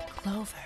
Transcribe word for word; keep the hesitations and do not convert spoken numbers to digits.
Clover.